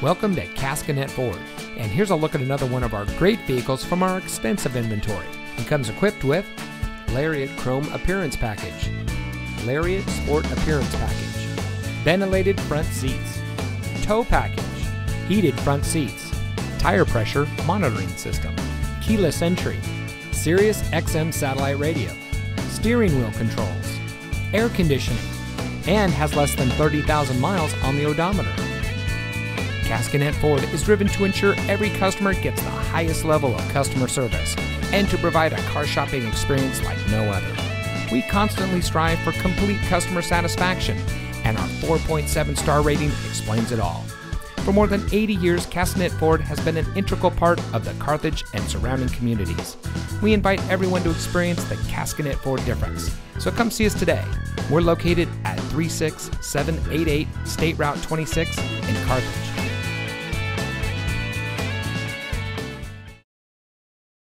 Welcome to Caskinette Ford, and here's a look at another one of our great vehicles from our extensive inventory. It comes equipped with Lariat Chrome Appearance Package, Lariat Sport Appearance Package, ventilated front seats, tow package, heated front seats, tire pressure monitoring system, keyless entry, Sirius XM Satellite Radio, steering wheel controls, air conditioning, and has less than 30,000 miles on the odometer. Caskinette Ford is driven to ensure every customer gets the highest level of customer service and to provide a car shopping experience like no other. We constantly strive for complete customer satisfaction, and our 4.7-star rating explains it all. For more than 80 years, Caskinette Ford has been an integral part of the Carthage and surrounding communities. We invite everyone to experience the Caskinette Ford difference, so come see us today. We're located at 36788 State Route 26 in Carthage.